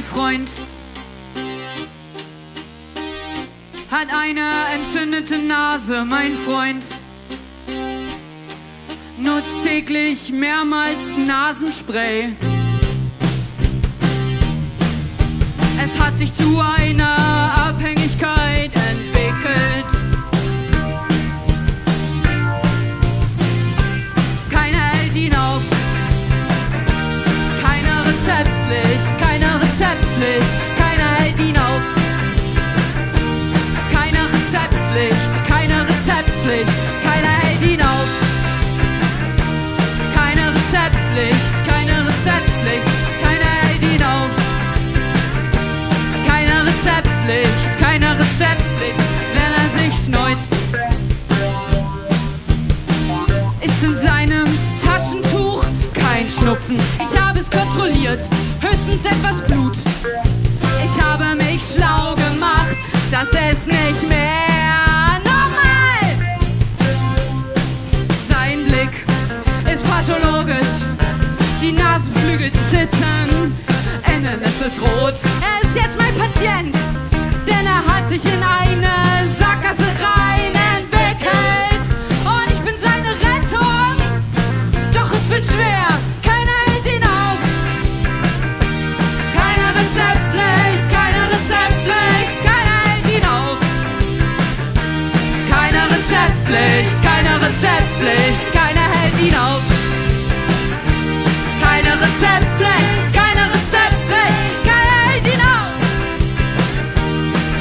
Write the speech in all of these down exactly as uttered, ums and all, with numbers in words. einen Freund. Hat eine entzündete Nase, mein Freund. Nutzt täglich mehrmals Nasenspray. Es hat sich zu einer Abhängigkeit entwickelt. Keiner hält ihn auf. Keine Rezeptpflicht, keine Rezeptpflicht. Keiner hält ihn auf. Keine Rezeptpflicht, keine Rezeptpflicht. Keiner hält ihn auf. Keine Rezeptpflicht, keine Rezeptpflicht. Rezeptpflicht, keine Rezeptpflicht, wenn er sich schneuzt. Ist in seinem Taschentuch kein Schnupfen. Ich habe es kontrolliert, höchstens etwas Blut. Ich habe mich schlau gemacht, dass es nicht mehr normal. Sein Blick ist pathologisch, die Nasenflügel zittern. Es ist rot. Er ist jetzt mein Patient, denn er hat sich in eine Sackgasse rein entwickelt. Und ich bin seine Rettung. Doch es wird schwer. Keiner hält ihn auf. Keine Rezeptpflicht, keine Rezeptpflicht. Keiner hält ihn auf. Keine Rezeptpflicht, keine Rezeptpflicht. Keiner hält ihn auf. Keine Rezeptpflicht, keine Rezeptpflicht, keiner hält ihn auf.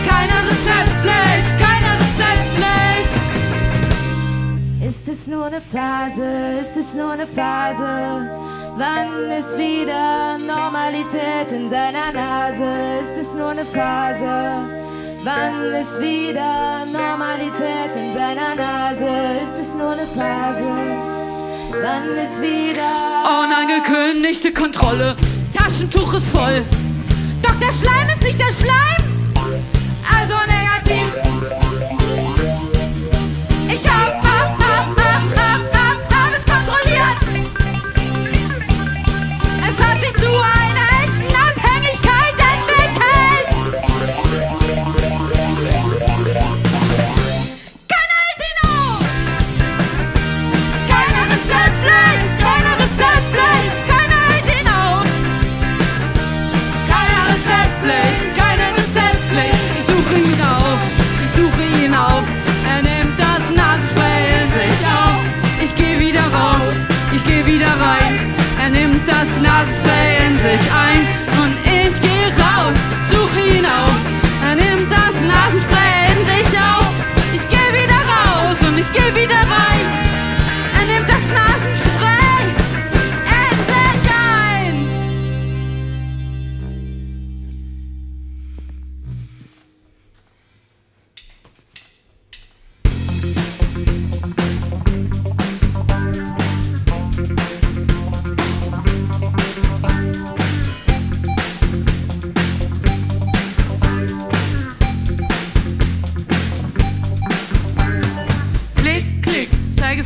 Keine Rezeptpflicht, keine Rezeptpflicht. Ist es nur eine Phase, ist es nur eine Phase? Wann ist wieder Normalität in seiner Nase? Ist es nur eine Phase? Wann ist wieder Normalität in seiner Nase? Ist es nur eine Phase? Dann ist wieder unangekündigte Kontrolle. Taschentuch ist voll. Doch der Schleim ist nicht der Schleim. Also negativ. Ich hab, hab, hab, hab, hab, hab, hab es kontrolliert. Es hat sich zu einer echten Abhängigkeit entwickelt. Keine Rezeptpflicht, ich suche ihn auf, ich suche ihn auf. Er nimmt das Nasenspray in sich auf. Ich geh wieder raus, ich geh wieder rein. Er nimmt das Nasenspray in sich ein und ich geh raus, suche ihn auf. Er nimmt das Nasenspray in sich auf. Ich geh wieder raus und ich geh wieder rein. Er nimmt das Nasenspray.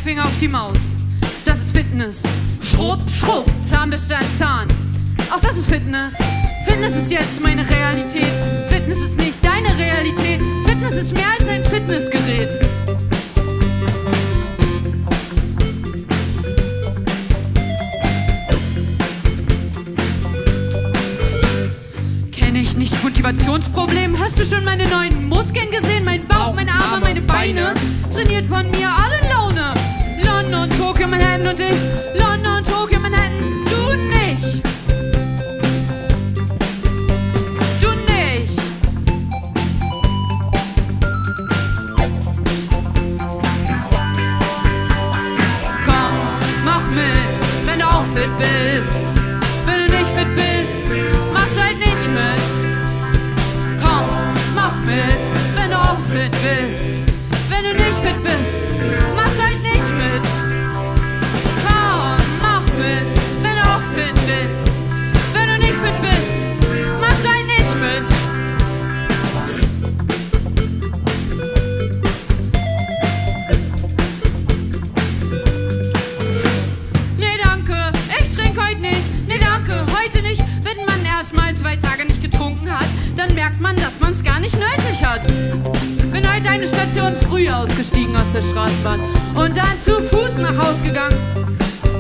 Finger auf die Maus, das ist Fitness. Schrupp, schrupp, Zahnbürste an Zahn. Auch das ist Fitness. Fitness ist jetzt meine Realität. Fitness ist nicht deine Realität. Fitness ist mehr als ein Fitnessgerät. Kenn ich nicht Motivationsproblem? Hast du schon meine neuen Muskeln gesehen? Mein Bauch, meine Arme, meine Beine. Trainiert von mir alle Laune. London, Tokio, Manhattan und ich. London, Tokio, Manhattan, du nicht. Du nicht. Komm, mach mit, wenn du auch fit bist. Wenn du nicht fit bist, mach's halt nicht mit. Komm, mach mit, wenn du auch fit bist. Wenn du nicht fit bist, mach's halt nicht mit. Komm, mach mit, wenn du auch fit bist. Wenn du nicht fit bist, mach's halt nicht mit. Nee, danke, ich trinke heute nicht. Nee, danke, heute nicht. Wenn man erstmal zwei Tage nicht getrunken eine Station früher ausgestiegen aus der Straßenbahn und dann zu Fuß nach Haus gegangen.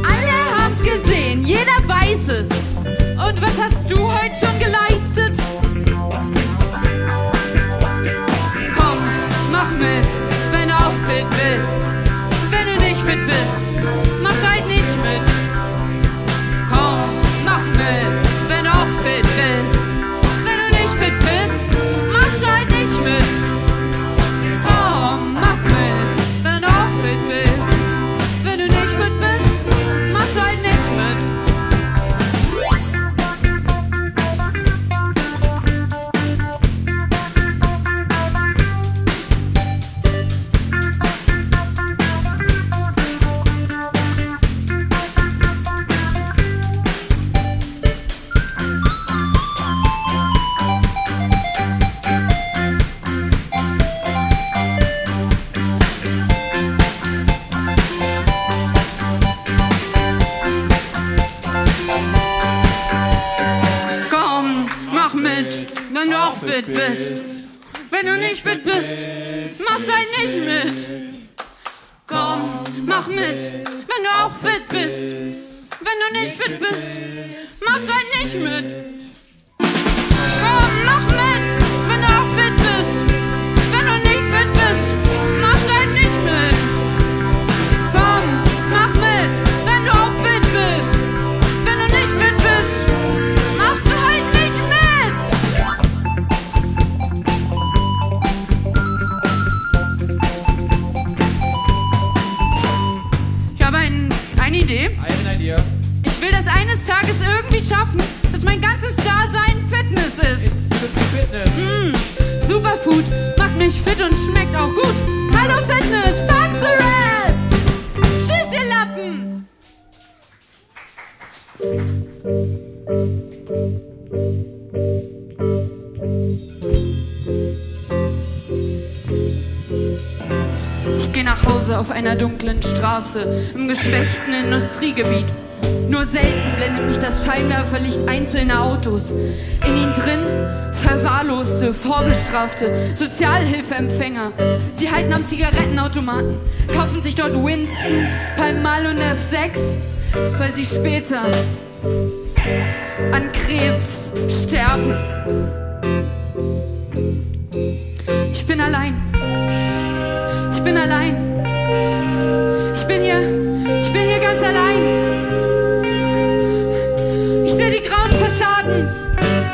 Alle haben's gesehen, jeder weiß es. Und was hast du heute schon geleistet? Komm, mach mit, wenn du auch fit bist. Wenn du nicht fit bist, mach's halt nicht mit. Komm, mach mit, wenn du auch fit bist. Wenn du nicht fit bist, mach's halt nicht mit. Komm, mach mit, wenn du auch fit bist. Wenn du nicht fit bist, mach's halt nicht mit. Bist. Wenn du nicht fit bist, mach's halt nicht mit. Komm, mach mit, wenn du auch fit bist. Wenn du nicht fit bist, mach's halt nicht mit. Komm, mach mit, wenn du auch fit bist. Wenn du nicht fit bist, mach's halt nicht mit. Komm, mach mit, wenn du auch fit bist. Wenn du nicht fit bist, machst du halt nicht mit. Ich will das eines Tages irgendwie schaffen, dass mein ganzes Dasein Fitness ist. Fitness. Mm, Superfood macht mich fit und schmeckt auch gut. Hallo Fitness, fuck the rest! Tschüss, ihr Lappen! Ich geh nach Hause auf einer dunklen Straße im geschwächten Industriegebiet. Nur selten blendet mich das Scheinwerferlicht einzelner Autos. In ihnen drin verwahrloste, vorbestrafte Sozialhilfeempfänger. Sie halten am Zigarettenautomaten, kaufen sich dort Winston, Palmall und F sechs, weil sie später an Krebs sterben. Ich bin allein. Ich bin allein. Ich bin hier, ich bin hier ganz allein. Ich sehe die grauen Fassaden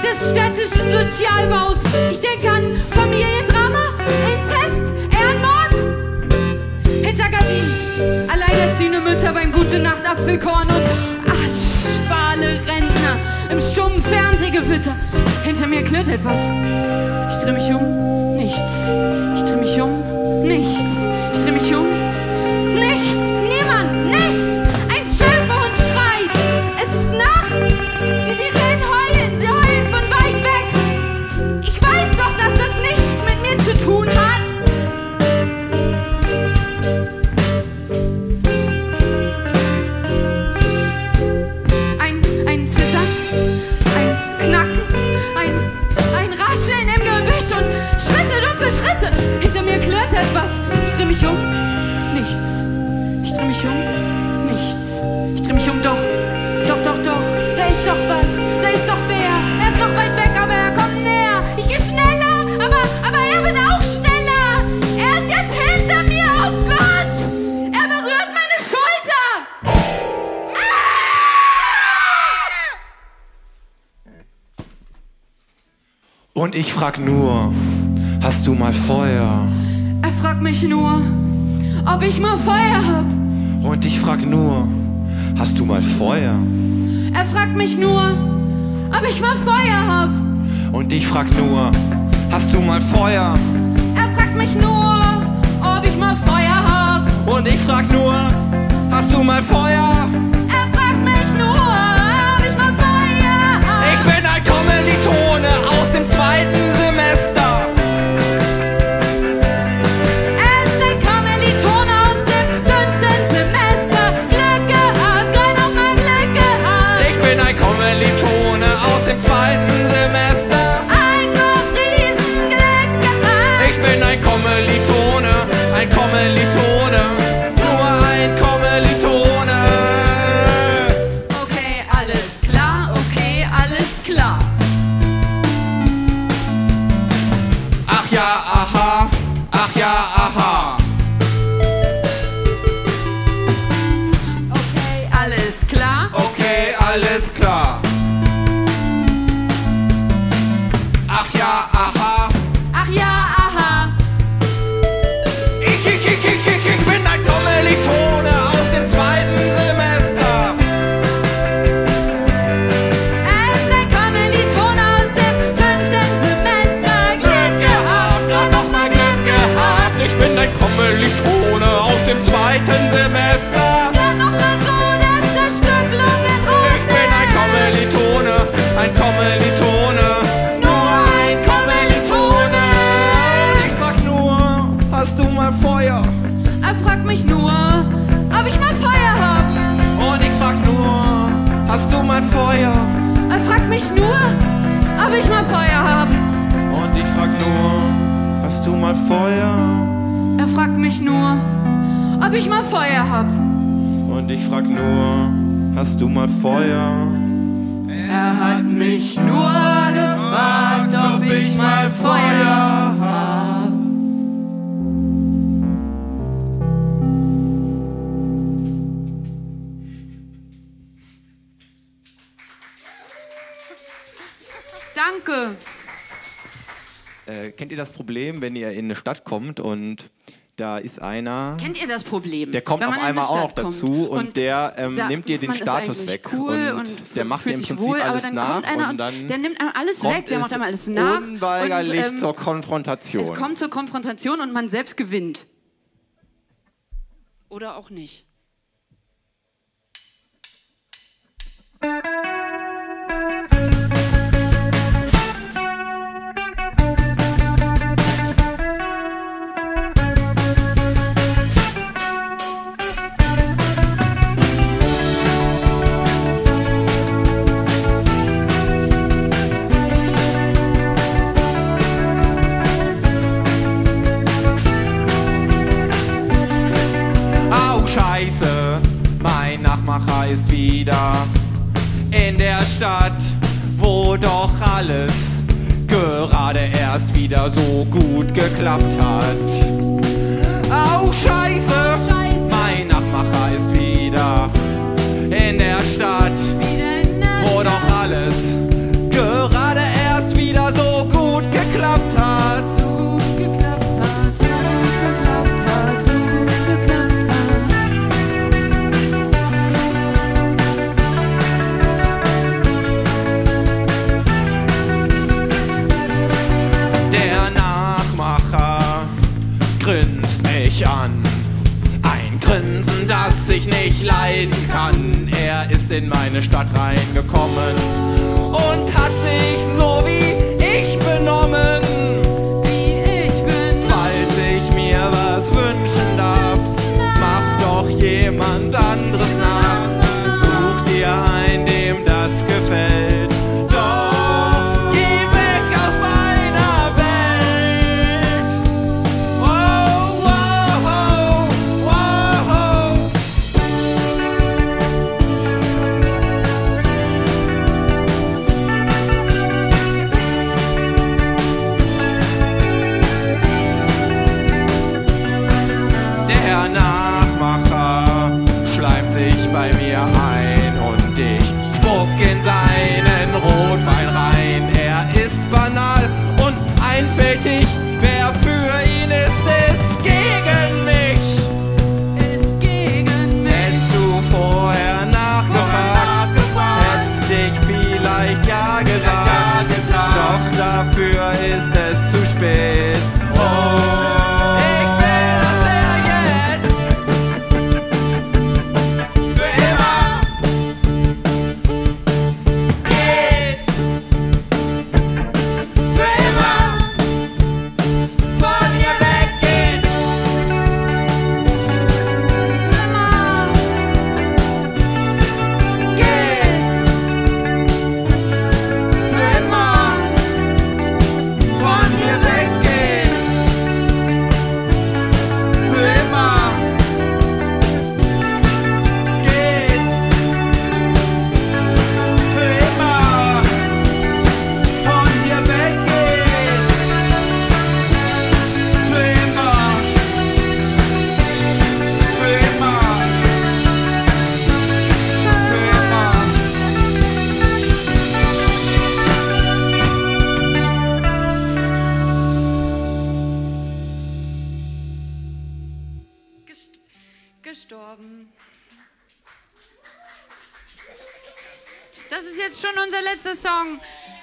des städtischen Sozialbaus. Ich denke an Familiendrama, Inzest, Ehrenmord. Hinter Gardinen, alleinerziehende Mütter beim Gute-Nacht Apfelkorn und aschfahle Rentner im stummen Fernsehgewitter. Hinter mir klirrt etwas. Ich dreh mich um, nichts. Ich dreh mich um. Nichts, ich dreh mich um. Nichts, niemand, nichts. Ein Schäferhund schreit. Es ist Nacht. Die Sirenen heulen, sie heulen von weit weg. Ich weiß doch, dass das nichts mit mir zu tun hat. Ein, ein Zittern, ein Knacken, ein, ein Rascheln im Gebüsch und Schritte, dumpfe Schritte. Hinter mir klirrt etwas. Ich dreh mich um. Nichts. Ich dreh mich um. Nichts. Ich dreh mich um. Doch. Doch, doch, doch. Da ist doch was. Da ist doch wer. Er ist noch weit weg, aber er kommt näher. Ich geh schneller, aber, aber er wird auch schneller. Er ist jetzt hinter mir. Oh Gott! Er berührt meine Schulter. Ah! Und ich frag nur... Hast du mal Feuer? Er fragt mich nur, ob ich mal Feuer hab. Und ich frag nur, hast du mal Feuer? Er fragt mich nur, ob ich mal Feuer hab. Und ich frag nur, hast du mal Feuer? Er fragt mich nur, ob ich mal Feuer hab. Und ich frag nur, hast du mal Feuer? Er fragt mich nur, ob ich mal Feuer hab. Ich bin ein Kommilitone aus dem zweiten Semester. Im zweiten Semester ein Komm Riesenglück gehabt. Ich bin ein Kommiliton. ja, aha, ach ja, aha. Okay, alles klar? Okay, alles klar. Ach ja, aha. Ach ja, aha. Ich, ich, ich, ich, ich, ich bin ein Kommilitone aus dem zweiten Semester. Er ist ein Kommilitone aus dem fünften Semester. Glück gehabt, ja nochmal Glück gehabt. Ich bin ein Kommilitone aus dem zweiten Semester. Ja nochmal so der Zerstücklung in Runde. Ich bin ein Kommilitone, ein Kommilitone. Feuer. Er fragt mich nur, ob ich mal Feuer hab. Und ich frag nur, hast du mal Feuer? Er fragt mich nur, ob ich mal Feuer hab. Und ich frag nur, hast du mal Feuer? Er fragt mich nur, ob ich mal Feuer hab. Und ich frag nur, hast du mal Feuer? Er hat mich nur gefragt, ob ich mal Feuer hab. Danke. Äh, kennt ihr das Problem, wenn ihr in eine Stadt kommt und da ist einer... Kennt ihr das Problem? Der kommt auf einmal auch noch dazu und, und der ähm, nimmt dir den Status weg. Cool und, und der macht dir im Prinzip wohl, alles nach. Kommt einer und dann der nimmt einem alles weg, der macht einem alles nach. Unweigerlich und, ähm, zur Konfrontation. Es kommt zur Konfrontation und man selbst gewinnt. Oder auch nicht. Scheiße, mein Nachmacher ist wieder in der Stadt, wo doch alles gerade erst wieder so gut geklappt hat. Au, Scheiße, Scheiße. Mein Nachmacher ist wieder in der Stadt, in der wo Stadt. Doch alles gerade erst wieder so gut geklappt hat. So gut geklappt hat, so gut geklappt hat, so gut geklappt hat. An. Ein Grinsen, das ich nicht leiden kann. Er ist in meine Stadt reingekommen und hat sich so wie ich benommen. Wie ich benommen. Falls ich mir was wünschen darf, mach doch jemand anderes nach. Such dir einen, dem das gefällt. gestorben. Das ist jetzt schon unser letzter Song.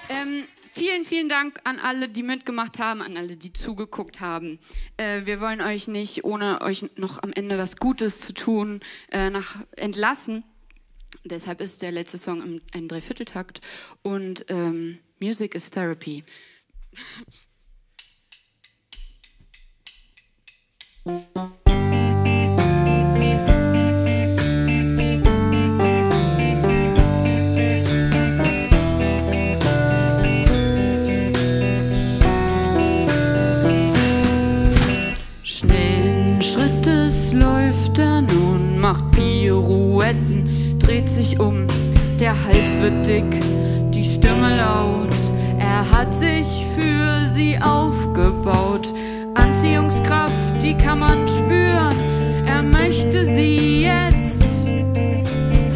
Ähm, vielen, vielen Dank an alle, die mitgemacht haben, an alle, die zugeguckt haben. Äh, wir wollen euch nicht, ohne euch noch am Ende was Gutes zu tun, äh, nach entlassen. Deshalb ist der letzte Song im, ein Dreivierteltakt. Und ähm, Music is Therapy. Schnellen Schrittes läuft er nun, macht Pirouetten, dreht sich um, der Hals wird dick, die Stimme laut. Er hat sich für sie aufgebaut, Anziehungskraft, die kann man spüren. Er möchte sie jetzt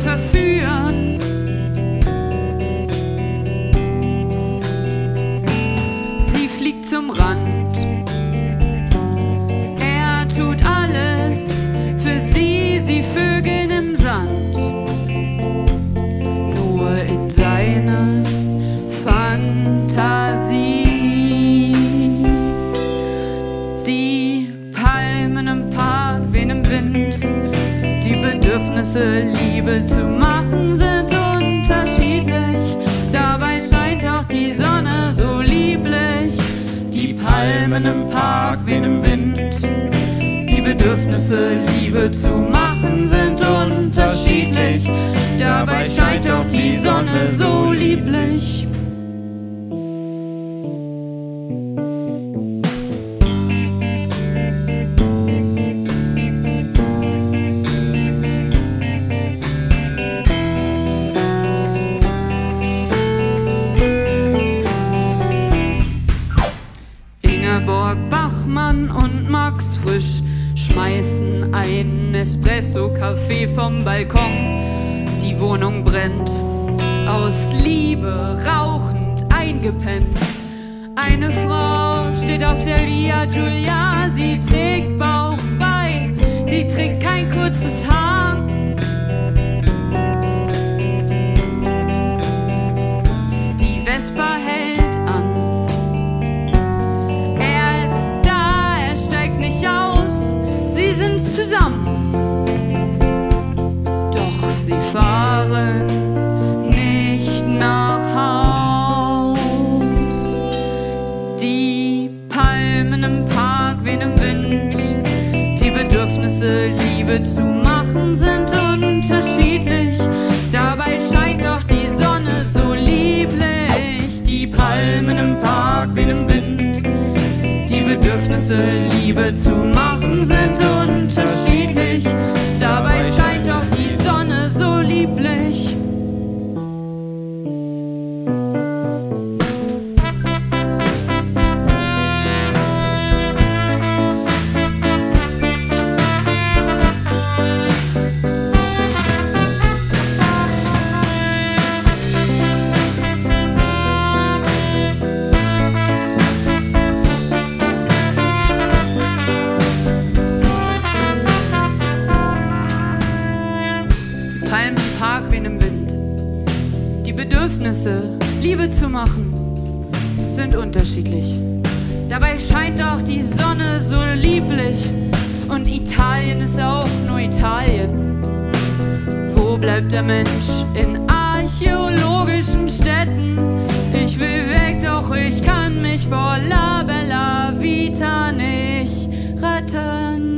verführen. Sie fliegt zum Rand. Er tut alles für sie, sie vögeln im Sand. Nur in seiner Fantasie. Die Bedürfnisse, Liebe zu machen, sind unterschiedlich. Dabei scheint auch die Sonne so lieblich. Die Palmen im Park wehen im Wind. Die Bedürfnisse, Liebe zu machen, sind unterschiedlich. Dabei scheint auch die Sonne so lieblich. Ingeborg Bachmann und Max Frisch schmeißen einen Espresso-Kaffee vom Balkon. Die Wohnung brennt, aus Liebe rauchend eingepennt. Eine Frau steht auf der Via Giulia, sie trägt bauchfrei, sie trägt kein kurzes Haar. Die Vespa hält an. Aus. Sie sind zusammen, doch sie fahren nicht nach Haus. Die Palmen im Park wehen im Wind. Die Bedürfnisse, Liebe zu machen, sind unterschiedlich. Dabei scheint auch die Sonne so lieblich. Die Palmen im Park wehen im Wind. Die Bedürfnisse, Liebe zu machen, sind unterschiedlich. Dabei scheint auch die Sonne so lieblich. Liebe zu machen, sind unterschiedlich. Dabei scheint auch die Sonne so lieblich. Und Italien ist auch nur Italien. Wo bleibt der Mensch in archäologischen Städten? Ich will weg, doch ich kann mich vor La Bella Vita nicht retten.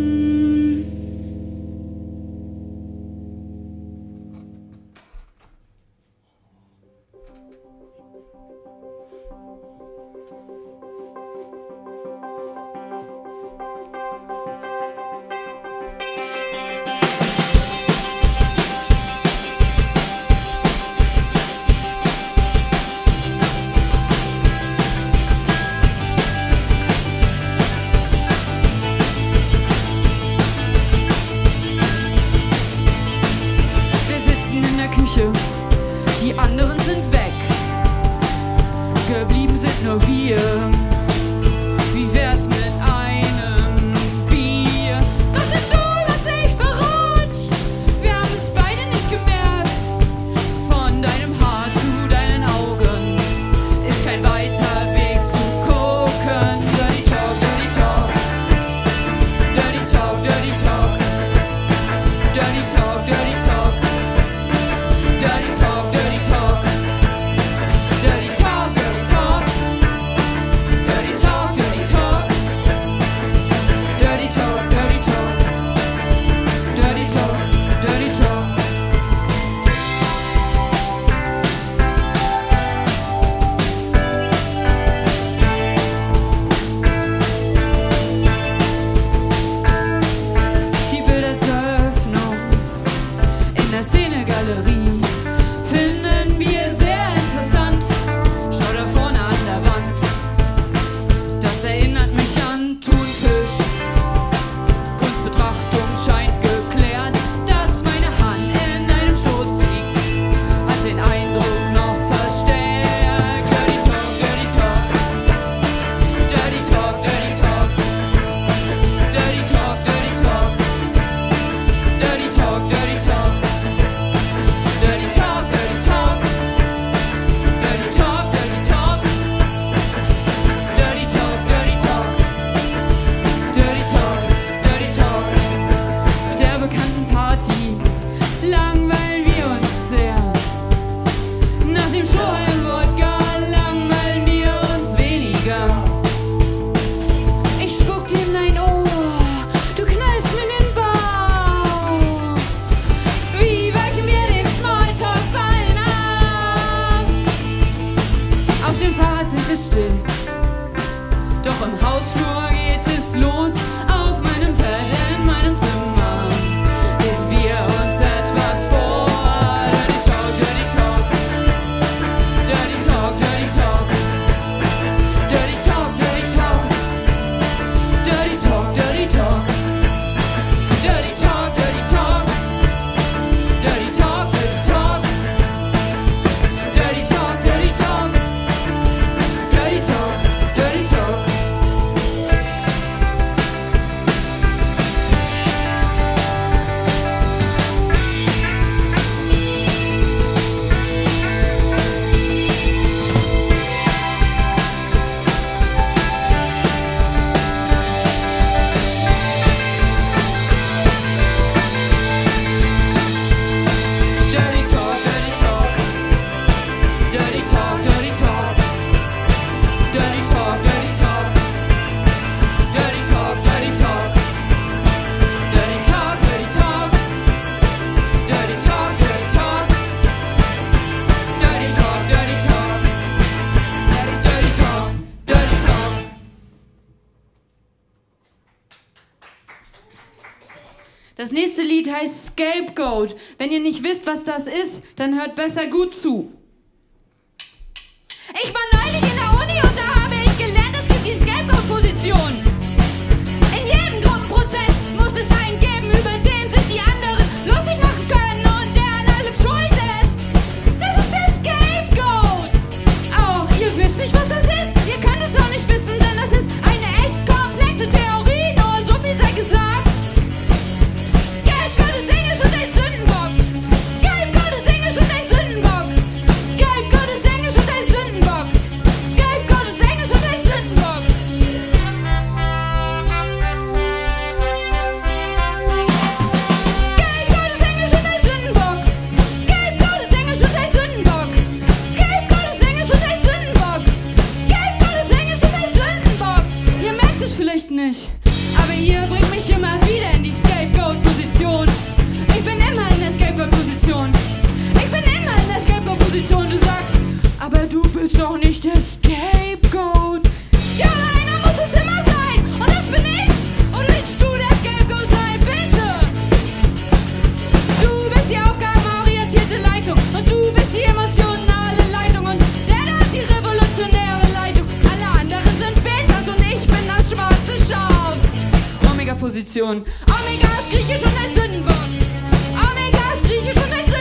Das nächste Lied heißt Scapegoat. Wenn ihr nicht wisst, was das ist, dann hört besser gut zu. Ich war neulich in der Uni und da habe ich gelernt, es gibt die Scapegoat-Position. In jedem Gruppenprozess muss es einen geben, über den sich die anderen lustig machen können und der an allem schuld ist. Das ist der Scapegoat. Oh, ihr wisst nicht, was das ist? Ihr könnt es noch nicht wissen, denn das ist eine echt komplexe Theorie, nur so viel sei gesagt. Scapegoat ist Englisch und ein Sündenbock. Scapegoat ist Englisch und ein Sündenbock. Scapegoat ist Englisch und ein Sündenbock. Scapegoat ist Englisch und ein Sündenbock. Scapegoat ist Englisch und ein Sündenbock. Scapegoat ist Englisch und ein Sündenbock. Scapegoat ist Englisch und ein Sündenbock. Scapegoat ist Englisch und ein Sündenbock. Ihr merkt es vielleicht nicht, aber ihr bringt mich immer wieder in die Scapegoat-Position. Ich bin immer in der Scapegoat-Position. Ich bin immer in der Scapegoat-Position. Du sagst, aber du bist doch nicht der Scapegoat. Ja, einer muss es immer sein. Und das bin ich. Und willst du der Scapegoat sein, bitte? Du bist die aufgabenorientierte Leitung. Und du bist die emotionale Leitung. Und der da die revolutionäre Leitung. Alle anderen sind Betas und ich bin das schwarze Schaf. Omega-Position. Omega ist griechisch und ein Sündenbock. Omega ist griechisch und ein Sündenbock.